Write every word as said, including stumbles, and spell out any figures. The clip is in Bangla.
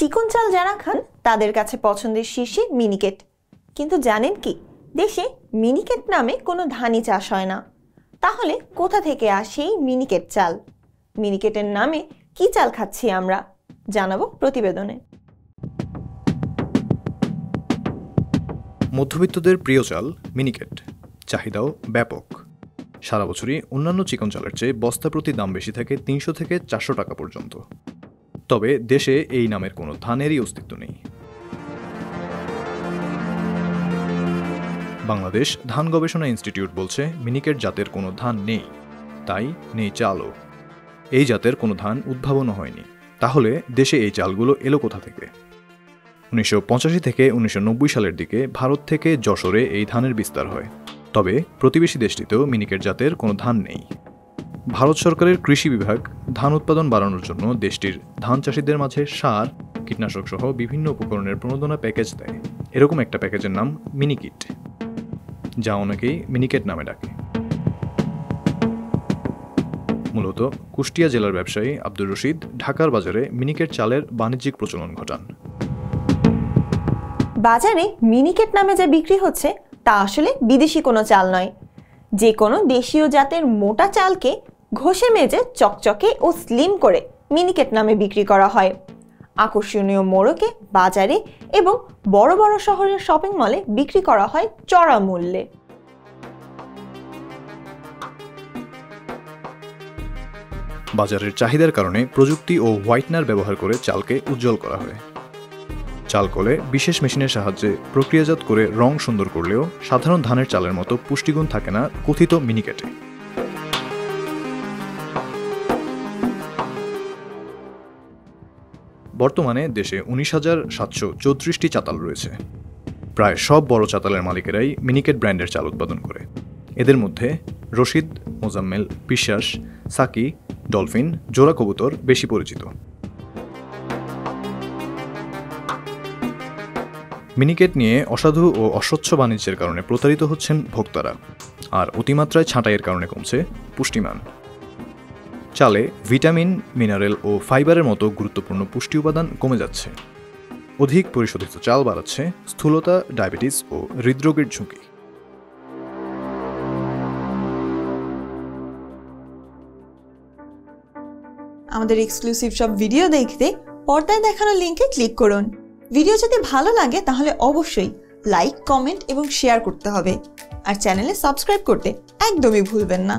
चिकन चाल जरा खान तादेर काछे पछंदेर शीर्षे मिनिकेट। किन्तु जानें कि देशे मिनिकेट नामे कोनो धानी चाष हय ना। ताहले कोथा थेके आशे एई मिनिकेट चाल? मिनिकेटेर नामे कि चाल खाচ্ছি আমরা জানাবো প্রতিবেদনে। মধ্যবিত্তদের প্রিয় চাল মিনিকেট। চাহিদাও ব্যাপক। সারা বছরই অন্যান্য চিকন চালের চেয়ে বস্তা প্রতি দাম বেশি থাকে তিনশো থেকে চারশো টাকা পর্যন্ত। তবে দেশে এই নামের কোনো ধানেরই অস্তিত্ব নেই। বাংলাদেশ ধান গবেষণা ইনস্টিটিউট বলছে মিনিকেট জাতের কোনো ধান নেই, তাই নেই চালও। এই জাতের কোনো ধান উদ্ভাবনও হয়নি। তাহলে দেশে এই চালগুলো এলো কোথা থেকে? উনিশশো পঁচাশি থেকে উনিশশো নব্বই সালের দিকে ভারত থেকে যশোরে এই ধানের বিস্তার হয়। তবে প্রতিবেশী দেশটিতেও মিনিকেট জাতের কোনো ধান নেই। ভারত সরকারের কৃষি বিভাগ ধান উৎপাদন বাড়ানোর জন্য দেশটির ধান চাষিদের মাঝে সার, কীটনাশক সহ বিভিন্ন উপকরণের প্রণোদনা প্যাকেজ দেয়। এরকম একটা প্যাকেজের নাম মিনিকিট, যা অনেকেই মিনিকেট নামে ডাকে। মূলত কুষ্টিয়া জেলার ব্যবসায়ী আব্দুর রশিদ ঢাকার বাজারে মিনিকেট চালের বাণিজ্যিক প্রচলন ঘটান। বাজারে মিনিকেট নামে যা বিক্রি হচ্ছে তা আসলে বিদেশি কোনো চাল নয়। যে কোনো দেশীয় জাতের মোটা চালকে ঘষে মেজে চকচকে ও স্লিম করে মিনিকেট নামে বিক্রি করা হয়। আকর্ষণীয় মোড়কে, বাজারে এবং বড় বড় শহরের শপিং মলে বিক্রি করা হয় চড়া মূল্যে। বাজারের চাহিদার কারণে প্রযুক্তি ও হোয়াইটনার ব্যবহার করে চালকে উজ্জ্বল করা হয়। চাল কলে বিশেষ মেশিনের সাহায্যে প্রক্রিয়াজাত করে রং সুন্দর করলেও সাধারণ ধানের চালের মতো পুষ্টিগুণ থাকে না কথিত মিনিকেটে। বর্তমানে দেশে উনিশ হাজার সাতশো চৌত্রিশটি চাতাল রয়েছে। প্রায় সব বড় চাতালের মালিকেরাই মিনিকেট ব্র্যান্ডের চাল উৎপাদন করে। এদের মধ্যে রশিদ, মোজাম্মেল, বিশ্বাস, সাকি, ডলফিন, জোড়া কবুতর বেশি পরিচিত। মিনিকেট নিয়ে অসাধু ও অস্বচ্ছ বাণিজ্যের কারণে প্রতারিত হচ্ছেন ভোক্তারা, আর অতিমাত্রায় ছাঁটাইয়ের কারণে কমছে পুষ্টিমান। চালে ভিটামিন, মিনারেল ও ফাইবারের মতো গুরুত্বপূর্ণ পুষ্টি উপাদান কমে যাচ্ছে। অধিক পরিশোধিত চাল বাড়াচ্ছে স্থূলতা, ডায়াবেটিস ও হৃদরোগের ঝুঁকি। আমাদের এক্সক্লুসিভ সব ভিডিও দেখতে পর্দায় দেখানো লিঙ্কে ক্লিক করুন। ভিডিও যদি ভালো লাগে তাহলে অবশ্যই লাইক, কমেন্ট এবং শেয়ার করতে হবে। আর চ্যানেলে সাবস্ক্রাইব করতে একদমই ভুলবেন না।